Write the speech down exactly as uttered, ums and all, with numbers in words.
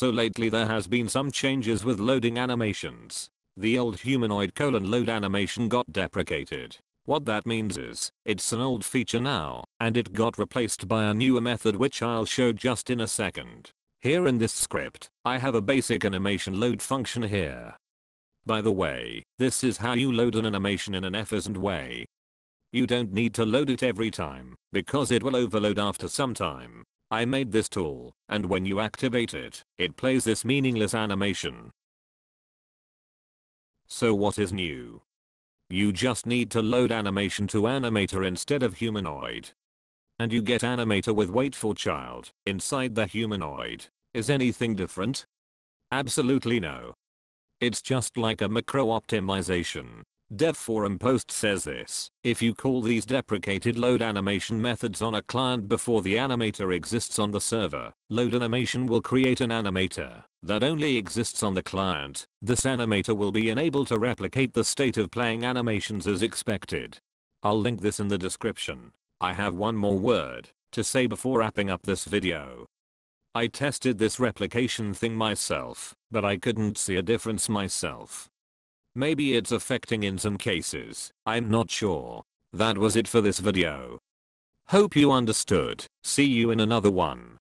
So lately there has been some changes with loading animations. The old humanoid colon load animation got deprecated. What that means is, it's an old feature now, and it got replaced by a newer method which I'll show just in a second. Here in this script, I have a basic animation load function here. By the way, this is how you load an animation in an efficient way. You don't need to load it every time, because it will overload after some time. I made this tool, and when you activate it, it plays this meaningless animation. So what is new? You just need to load animation to Animator instead of Humanoid. And you get Animator with WaitForChild inside the Humanoid. Is anything different? Absolutely no. It's just like a macro optimization. Dev forum post says this: if you call these deprecated load animation methods on a client before the animator exists on the server, load animation will create an animator that only exists on the client. This animator will be unable to replicate the state of playing animations as expected. I'll link this in the description. I have one more word to say before wrapping up this video. I tested this replication thing myself, but I couldn't see a difference myself. Maybe it's affecting in some cases, I'm not sure. That was it for this video. Hope you understood. See you in another one.